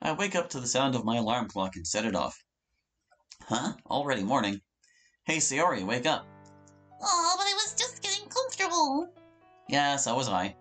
I wake up to the sound of my alarm clock and set it off. Huh? Already morning? Hey, Sayori, wake up. Oh, but I was just getting comfortable. Yeah, so was I.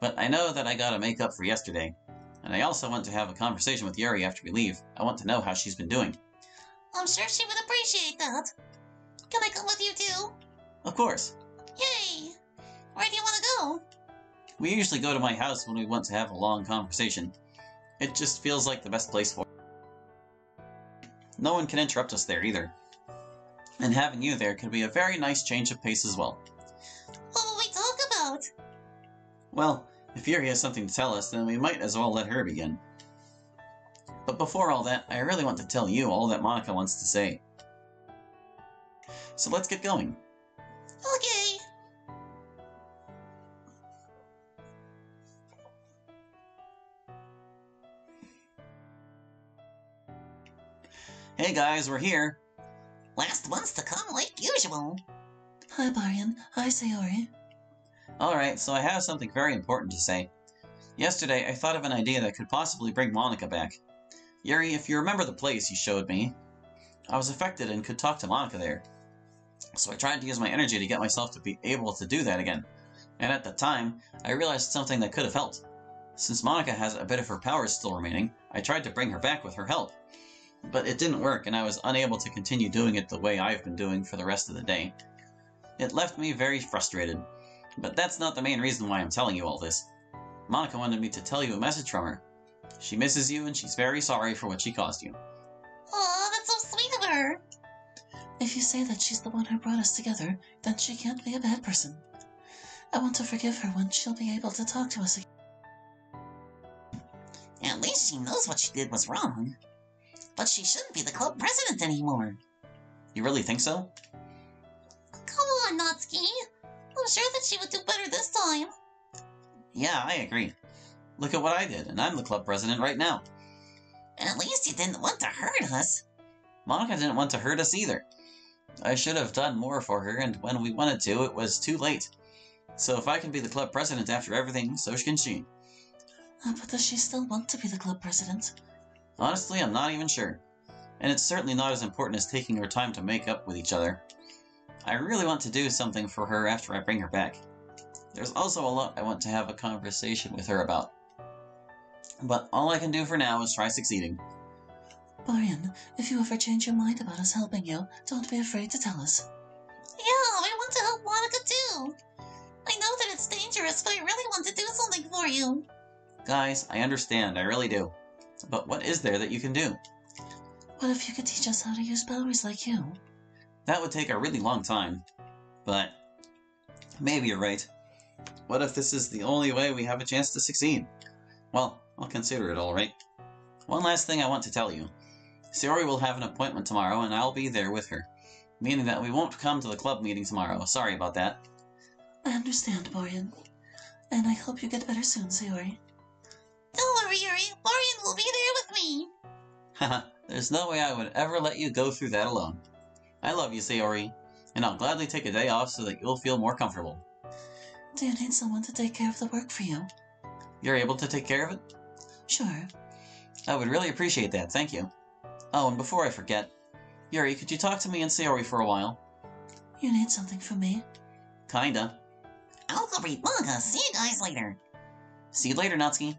But I know that I gotta make up for yesterday. And I also want to have a conversation with Yuri after we leave. I want to know how she's been doing. I'm sure she would appreciate that. Can I come with you too? Of course. Yay! Where do you want to go? We usually go to my house when we want to have a long conversation. It just feels like the best place for it. No one can interrupt us there either. And having you there could be a very nice change of pace as well. What will we talk about? Well, if Yuri has something to tell us, then we might as well let her begin. But before all that, I really want to tell you all that Monika wants to say. So let's get going. Okay. Hey guys, we're here. Last ones to come like usual. Hi Borian, hi Sayori. Alright, so I have something very important to say. Yesterday, I thought of an idea that could possibly bring Monika back. Yuri, if you remember the place you showed me, I was affected and could talk to Monika there. So I tried to use my energy to get myself to be able to do that again. And at the time, I realized something that could have helped. Since Monika has a bit of her powers still remaining, I tried to bring her back with her help. But it didn't work, and I was unable to continue doing it the way I've been doing for the rest of the day. It left me very frustrated. But that's not the main reason why I'm telling you all this. Monika wanted me to tell you a message from her. She misses you, and she's very sorry for what she caused you. Aw, that's so sweet of her! If you say that she's the one who brought us together, then she can't be a bad person. I want to forgive her when she'll be able to talk to us again. At least she knows what she did was wrong. But she shouldn't be the club president anymore. You really think so? Come on, Natsuki. I'm sure that she would do better this time. Yeah, I agree. Look at what I did, and I'm the club president right now. At least you didn't want to hurt us. Monika didn't want to hurt us either. I should have done more for her, and when we wanted to, it was too late. So if I can be the club president after everything, so can she. But does she still want to be the club president? Honestly, I'm not even sure. And it's certainly not as important as taking her time to make up with each other. I really want to do something for her after I bring her back. There's also a lot I want to have a conversation with her about. But all I can do for now is try succeeding. Borian, if you ever change your mind about us helping you, don't be afraid to tell us. Yeah, I want to help Monika too! I know that it's dangerous, but I really want to do something for you! Guys, I understand, I really do. But what is there that you can do? What if you could teach us how to use powers like you? That would take a really long time. But maybe you're right. What if this is the only way we have a chance to succeed? Well, I'll consider it, alright. One last thing I want to tell you. Sayori will have an appointment tomorrow, and I'll be there with her. Meaning that we won't come to the club meeting tomorrow. Sorry about that. I understand, Borian. And I hope you get better soon, Sayori. Don't worry, Yuri. Borian will be there with me. Haha, there's no way I would ever let you go through that alone. I love you, Sayori, and I'll gladly take a day off so that you'll feel more comfortable. Do you need someone to take care of the work for you? You're able to take care of it? Sure. I would really appreciate that, thank you. Oh, and before I forget, Yuri, could you talk to me and Sayori for a while? You need something from me? Kinda. I'll go read manga. See you guys later. See you later, Natsuki.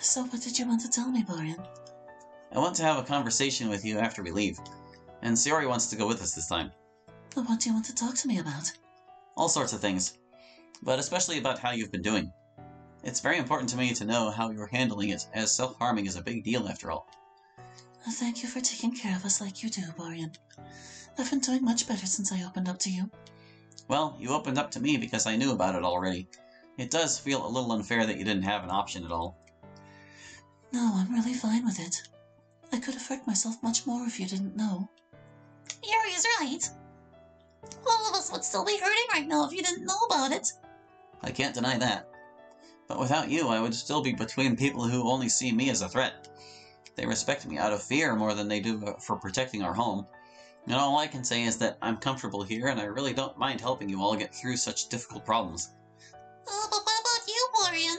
So what did you want to tell me, Borian? I want to have a conversation with you after we leave. And Sayori wants to go with us this time. But what do you want to talk to me about? All sorts of things. But especially about how you've been doing. It's very important to me to know how you're handling it, as self-harming is a big deal after all. Thank you for taking care of us like you do, Borian. I've been doing much better since I opened up to you. Well, you opened up to me because I knew about it already. It does feel a little unfair that you didn't have an option at all. No, I'm really fine with it. I could have hurt myself much more if you didn't know. Yuri is right. All of us would still be hurting right now if you didn't know about it. I can't deny that. But without you, I would still be between people who only see me as a threat. They respect me out of fear more than they do for protecting our home. And all I can say is that I'm comfortable here, and I really don't mind helping you all get through such difficult problems. But what about you, Borian?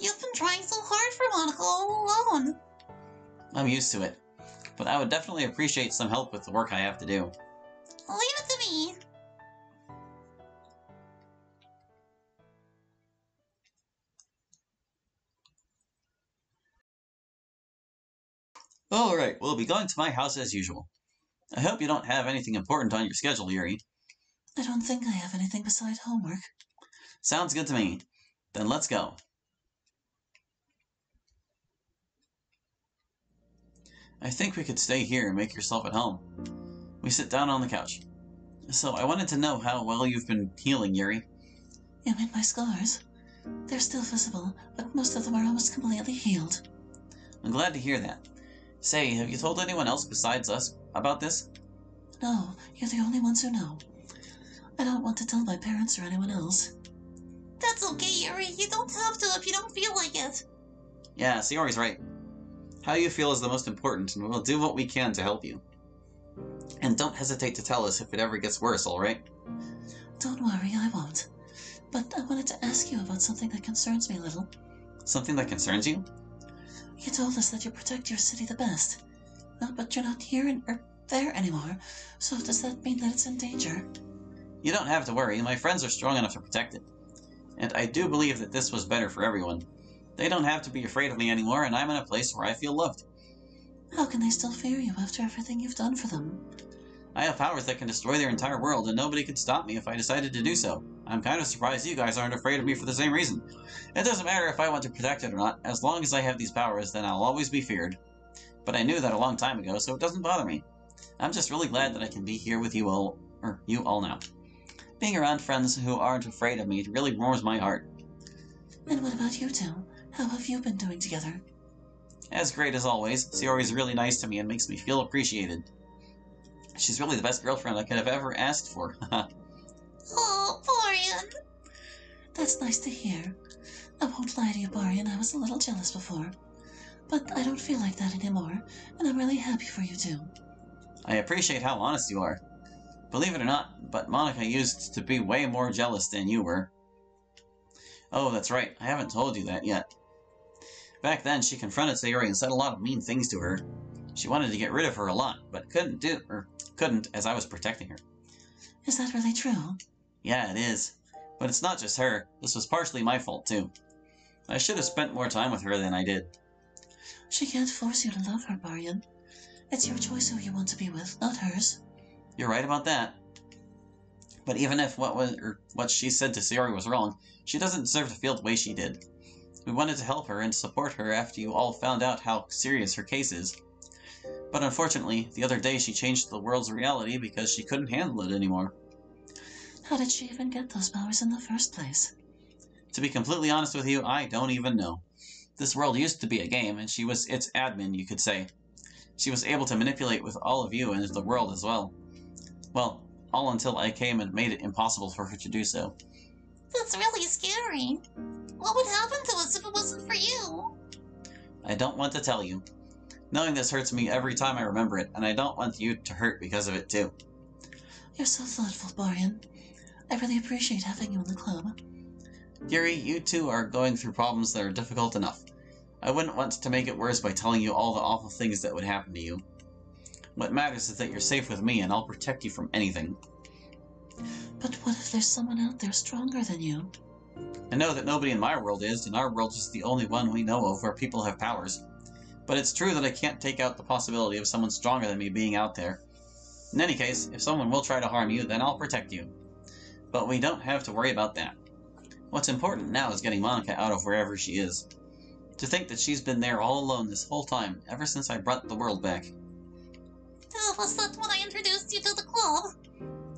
You've been trying so hard for Monika all alone. I'm used to it, but I would definitely appreciate some help with the work I have to do. Leave it to me. Alright, we'll be going to my house as usual. I hope you don't have anything important on your schedule, Yuri. I don't think I have anything besides homework. Sounds good to me. Then let's go. I think we could stay here and make yourself at home. We sit down on the couch. So I wanted to know how well you've been healing, Yuri. I mean, my scars. They're still visible, but most of them are almost completely healed. I'm glad to hear that. Say, have you told anyone else besides us about this? No, you're the only ones who know. I don't want to tell my parents or anyone else. That's okay, Yuri. You don't have to if you don't feel like it. Yeah, Sayori's right. How you feel is the most important, and we'll do what we can to help you. And don't hesitate to tell us if it ever gets worse, alright? Don't worry, I won't. But I wanted to ask you about something that concerns me a little. Something that concerns you? You told us that you protect your city the best. But you're not here or there anymore, so does that mean that it's in danger? You don't have to worry, my friends are strong enough to protect it. And I do believe that this was better for everyone. They don't have to be afraid of me anymore, and I'm in a place where I feel loved. How can they still fear you after everything you've done for them? I have powers that can destroy their entire world, and nobody could stop me if I decided to do so. I'm kind of surprised you guys aren't afraid of me for the same reason. It doesn't matter if I want to protect it or not. As long as I have these powers, then I'll always be feared. But I knew that a long time ago, so it doesn't bother me. I'm just really glad that I can be here with you all now. Being around friends who aren't afraid of me really warms my heart. And what about you two? How have you been doing together? As great as always. Sayori's really nice to me and makes me feel appreciated. She's really the best girlfriend I could have ever asked for. Oh, Borian! That's nice to hear. I won't lie to you, Borian, I was a little jealous before. But I don't feel like that anymore, and I'm really happy for you too. I appreciate how honest you are. Believe it or not, but Monika used to be way more jealous than you were. Oh, that's right. I haven't told you that yet. Back then, she confronted Sayori and said a lot of mean things to her. She wanted to get rid of her a lot, but couldn't as I was protecting her. Is that really true? Yeah, it is. But it's not just her. This was partially my fault, too. I should have spent more time with her than I did. She can't force you to love her, Baryon. It's your choice who you want to be with, not hers. You're right about that. But even if what she said to Sayori was wrong, she doesn't deserve to feel the way she did. We wanted to help her and support her after you all found out how serious her case is. But unfortunately, the other day she changed the world's reality because she couldn't handle it anymore. How did she even get those powers in the first place? To be completely honest with you, I don't even know. This world used to be a game, and she was its admin, you could say. She was able to manipulate with all of you and the world as well. Well, all until I came and made it impossible for her to do so. That's really scary. What would happen to us if it wasn't for you? I don't want to tell you. Knowing this hurts me every time I remember it, and I don't want you to hurt because of it too. You're so thoughtful, Borian. I really appreciate having you in the club. Yuri, you two are going through problems that are difficult enough. I wouldn't want to make it worse by telling you all the awful things that would happen to you. What matters is that you're safe with me, and I'll protect you from anything. But what if there's someone out there stronger than you? I know that nobody in my world is, and our world is the only one we know of where people have powers. But it's true that I can't take out the possibility of someone stronger than me being out there. In any case, if someone will try to harm you, then I'll protect you. But we don't have to worry about that. What's important now is getting Monika out of wherever she is. To think that she's been there all alone this whole time, ever since I brought the world back. Oh, was that when I introduced you to the club?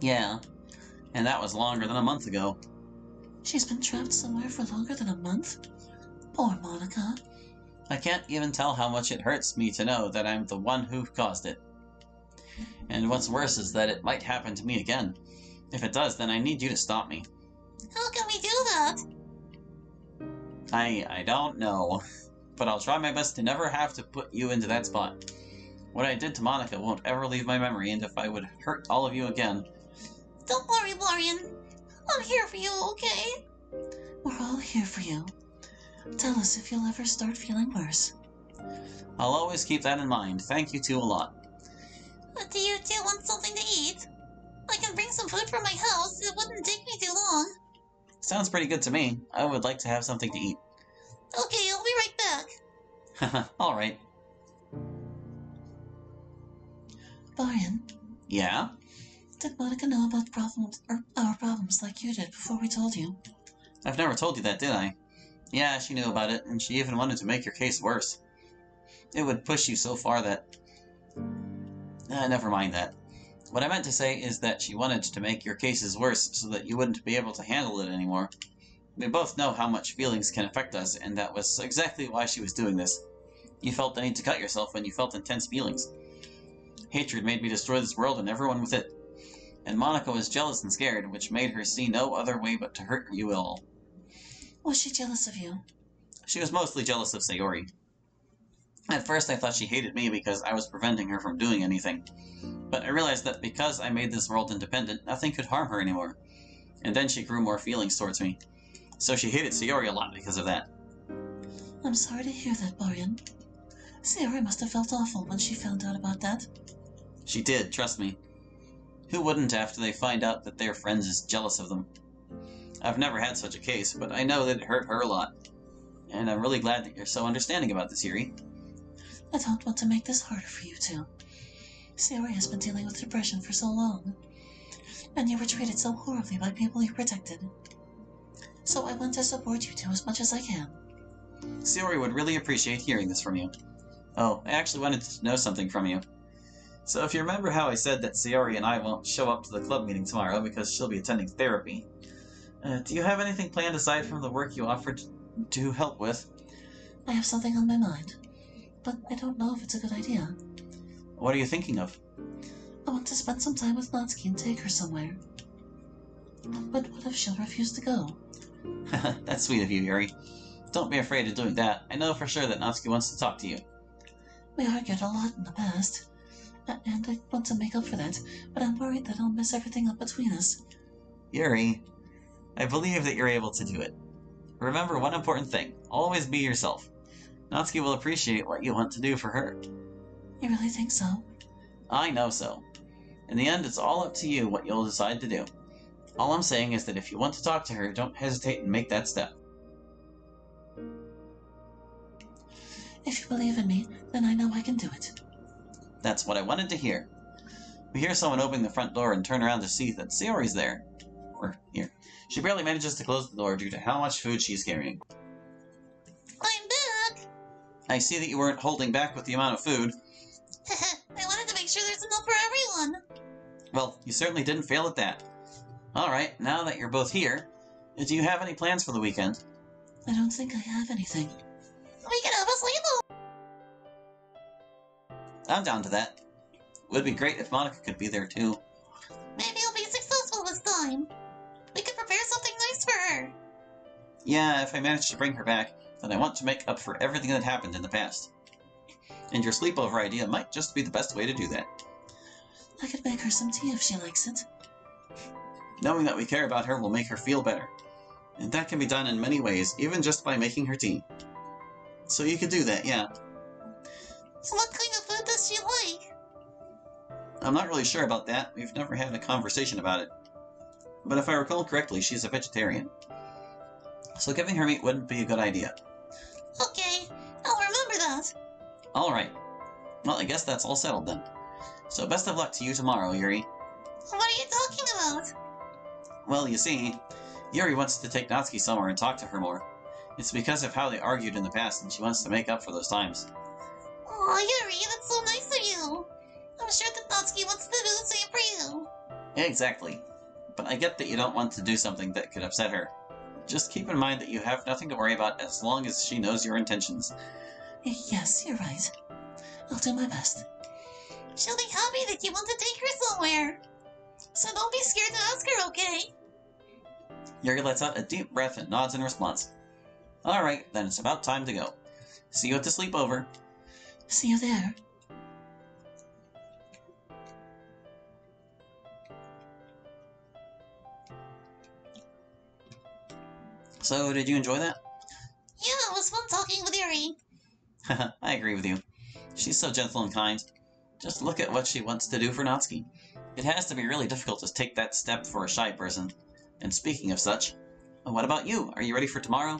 Yeah, and that was longer than a month ago. She's been trapped somewhere for longer than a month? Poor Monika. I can't even tell how much it hurts me to know that I'm the one who caused it. And what's worse is that it might happen to me again. If it does, then I need you to stop me. How can we do that? I don't know, but I'll try my best to never have to put you into that spot. What I did to Monika won't ever leave my memory, and if I would hurt all of you again... Don't worry, Borian. I'm here for you, okay? We're all here for you. Tell us if you'll ever start feeling worse. I'll always keep that in mind. Thank you two a lot. But do you two want something to eat? I can bring some food from my house. It wouldn't take me too long. Sounds pretty good to me. I would like to have something to eat. Okay, I'll be right back. Haha, alright. Borian? Yeah? Did Monika know about our problems like you did before we told you? I've never told you that, did I? Yeah, she knew about it, and she even wanted to make your case worse. It would push you so far that... never mind that. What I meant to say is that she wanted to make your cases worse so that you wouldn't be able to handle it anymore. We both know how much feelings can affect us, and that was exactly why she was doing this. You felt the need to cut yourself when you felt intense feelings. Hatred made me destroy this world and everyone with it. And Monika was jealous and scared, which made her see no other way but to hurt you all. Was she jealous of you? She was mostly jealous of Sayori. At first I thought she hated me because I was preventing her from doing anything. But I realized that because I made this world independent, nothing could harm her anymore. And then she grew more feelings towards me. So she hated Sayori a lot because of that. I'm sorry to hear that, Borian. Sayori must have felt awful when she found out about that. She did, trust me. Who wouldn't after they find out that their friend is jealous of them? I've never had such a case, but I know that it hurt her a lot. And I'm really glad that you're so understanding about this, Yuri. I don't want to make this harder for you two. Sayori has been dealing with depression for so long. And you were treated so horribly by people you protected. So I want to support you two as much as I can. Sayori would really appreciate hearing this from you. Oh, I actually wanted to know something from you. So if you remember how I said that Sayori and I won't show up to the club meeting tomorrow because she'll be attending therapy, do you have anything planned aside from the work you offered to help with? I have something on my mind, but I don't know if it's a good idea. What are you thinking of? I want to spend some time with Natsuki and take her somewhere. But what if she'll refuse to go? That's sweet of you, Yuri. Don't be afraid of doing that. I know for sure that Natsuki wants to talk to you. We argued a lot in the past, and I want to make up for that, but I'm worried that I'll mess everything up between us. Yuri, I believe that you're able to do it. Remember one important thing. Always be yourself. Natsuki will appreciate what you want to do for her. You really think so? I know so. In the end, it's all up to you what you'll decide to do. All I'm saying is that if you want to talk to her, don't hesitate and make that step. If you believe in me, then I know I can do it. That's what I wanted to hear. We hear someone opening the front door and turn around to see that Sayori's there. Or here. She barely manages to close the door due to how much food she's carrying. I'm back! I see that you weren't holding back with the amount of food. I wanted to make sure there's enough for everyone. Well, you certainly didn't fail at that. Alright, now that you're both here, do you have any plans for the weekend? I don't think I have anything. We can have a sleepover! I'm down to that. Would be great if Monika could be there too. Maybe I'll be successful this time. We could prepare something nice for her. Yeah, if I manage to bring her back, then I want to make up for everything that happened in the past. And your sleepover idea might just be the best way to do that. I could make her some tea if she likes it. Knowing that we care about her will make her feel better. And that can be done in many ways, even just by making her tea. So you could do that, yeah. So what kind of food does she like? I'm not really sure about that. We've never had a conversation about it. But if I recall correctly, she's a vegetarian. So giving her meat wouldn't be a good idea. Okay, I'll remember that. Alright. Well, I guess that's all settled then. So best of luck to you tomorrow, Yuri. What are you talking about? Well, you see, Yuri wants to take Natsuki somewhere and talk to her more. It's because of how they argued in the past, and she wants to make up for those times. Oh, Yuri, that's so nice of you. I'm sure that Natsuki wants to do the same for you. Exactly. But I get that you don't want to do something that could upset her. Just keep in mind that you have nothing to worry about as long as she knows your intentions. Yes, you're right. I'll do my best. She'll be happy that you want to take her somewhere. So don't be scared to ask her, okay? Yuri lets out a deep breath and nods in response. Alright, then it's about time to go. See you at the sleepover. See you there. So, did you enjoy that? Yeah, it was fun talking with Yuri. I agree with you. She's so gentle and kind. Just look at what she wants to do for Natsuki. It has to be really difficult to take that step for a shy person. And speaking of such, what about you? Are you ready for tomorrow?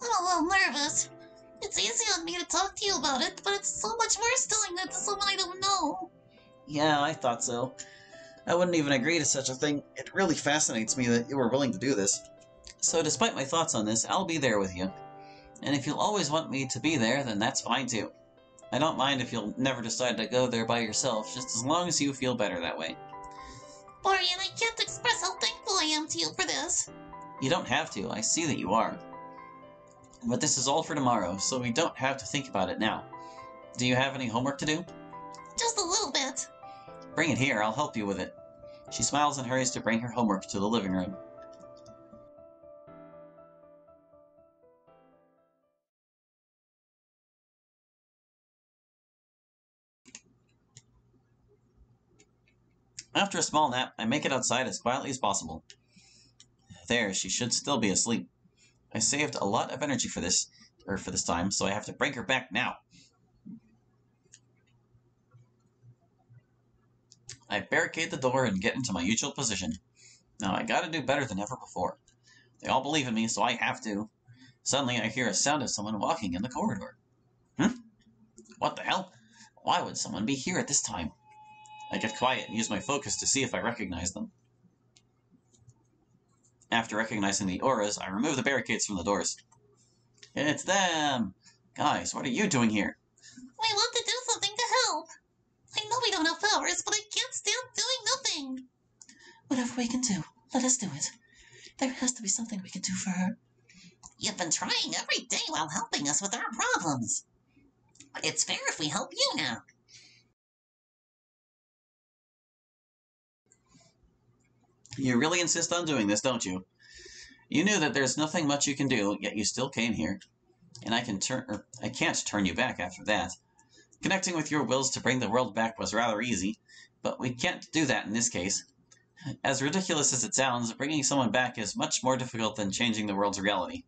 I'm a little nervous. It's easy on me to talk to you about it, but it's so much worse telling that to someone I don't know. Yeah, I thought so. I wouldn't even agree to such a thing. It really fascinates me that you were willing to do this. So despite my thoughts on this, I'll be there with you. And if you'll always want me to be there, then that's fine too. I don't mind if you'll never decide to go there by yourself, just as long as you feel better that way. Borian, I can't express how thankful I am to you for this. You don't have to. I see that you are. But this is all for tomorrow, so we don't have to think about it now. Do you have any homework to do? Just a little bit. Bring it here. I'll help you with it. She smiles and hurries to bring her homework to the living room. After a small nap, I make it outside as quietly as possible. There, she should still be asleep. I saved a lot of energy for this time, so I have to break her back now. I barricade the door and get into my usual position. Now I gotta do better than ever before. They all believe in me, so I have to. Suddenly I hear a sound of someone walking in the corridor. What the hell? Why would someone be here at this time? I get quiet and use my focus to see if I recognize them. After recognizing the auras, I remove the barricades from the doors. It's them! Guys, what are you doing here? We want to do something to help! I know we don't have powers, but I can't stand doing nothing! Whatever we can do, let us do it. There has to be something we can do for her. You've been trying every day while helping us with our problems. But it's fair if we help you now. You really insist on doing this, don't you? You knew that there's nothing much you can do, yet you still came here. And I can't turn you back after that. Connecting with your wills to bring the world back was rather easy, but we can't do that in this case. As ridiculous as it sounds, bringing someone back is much more difficult than changing the world's reality.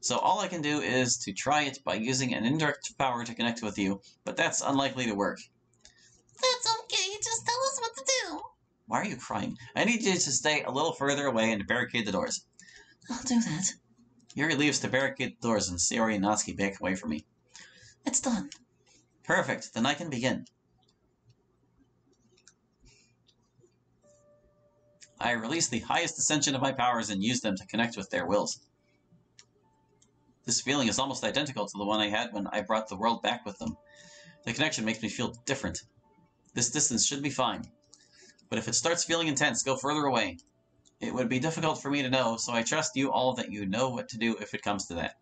So all I can do is to try it by using an indirect power to connect with you, but that's unlikely to work. That's okay, just tell us what to do. Why are you crying? I need you to stay a little further away and barricade the doors. I'll do that. Yuri leaves to barricade the doors and Sayori and Natsuki back away from me. It's done. Perfect. Then I can begin. I release the highest ascension of my powers and use them to connect with their wills. This feeling is almost identical to the one I had when I brought the world back with them. The connection makes me feel different. This distance should be fine. But if it starts feeling intense, go further away. It would be difficult for me to know, so I trust you all that you know what to do if it comes to that.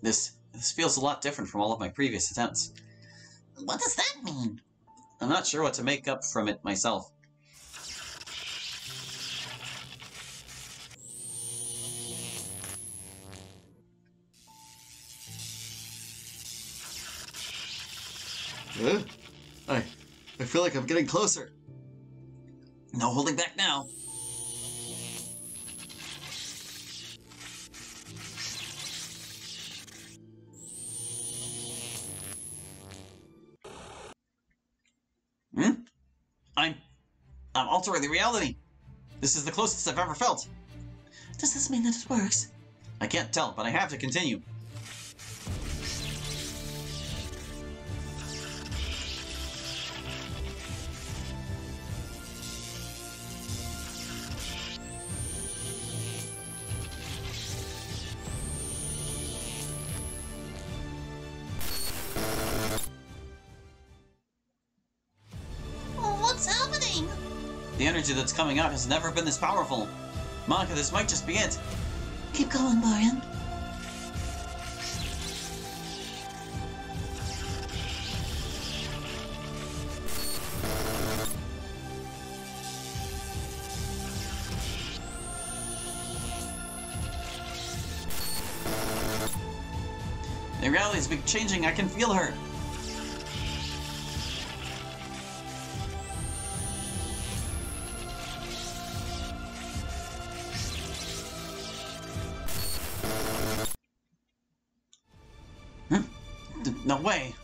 This feels a lot different from all of my previous attempts. What does that mean? I'm not sure what to make up from it myself. I feel like I'm getting closer. No holding back now. I'm altering the reality. This is the closest I've ever felt. Does this mean that it works? I can't tell, but I have to continue. The energy that's coming out has never been this powerful. Monika, this might just be it. Keep going, Brian. The reality is changing. I can feel her. No way.